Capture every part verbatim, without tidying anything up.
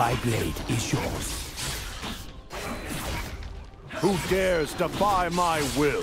My blade is yours. Who dares defy my will?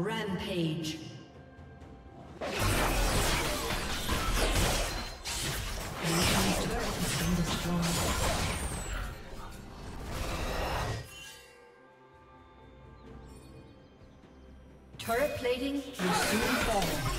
Rampage. Turret plating will soon fall.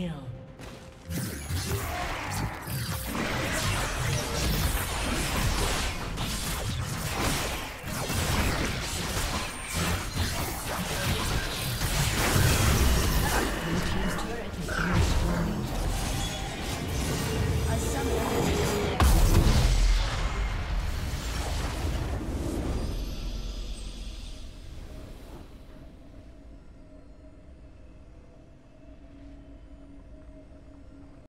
kill. Blue team's turret is destroyed. A summoner